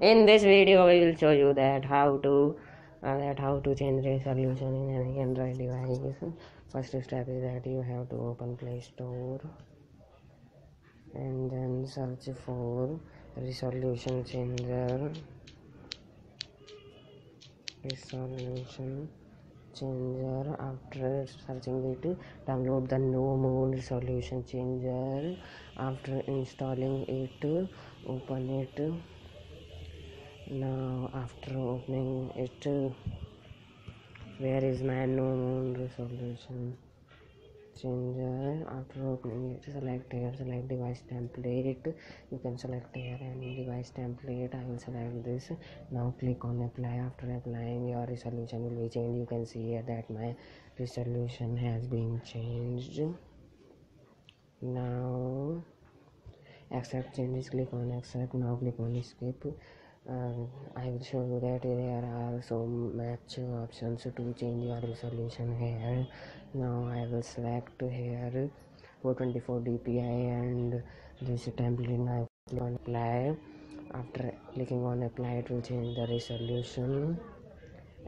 In this video, I will show you that how to change resolution in an Android device. First step is that you have to open Play Store and then search for resolution changer. Resolution changer. After searching it, download the No Moon resolution changer. After installing it, open it. Now after opening it, where is my No Moon resolution changer? After opening it, select here, select device template. You can select here any device template. I will select this. Now click on apply. After applying, your resolution will be changed. You can see here that my resolution has been changed. Now accept changes, click on accept. Now click on skip. I will show you that there are so much options to change your resolution here. Now I will select here 424 dpi and this template. Now click on apply. After clicking on apply, it will change the resolution,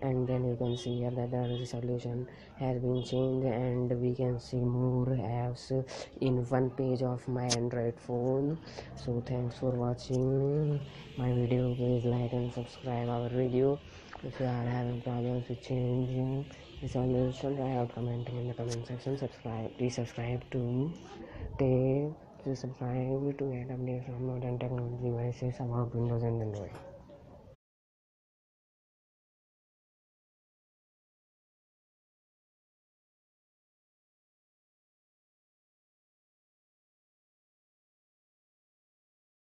and then you can see here that the resolution has been changed, and we can see more apps in one page of my Android phone. So thanks for watching my video. Please like and subscribe our video. If you are having problems with changing resolution, try out commenting in the comment section. Subscribe to get updates from modern technology devices about Windows and Android.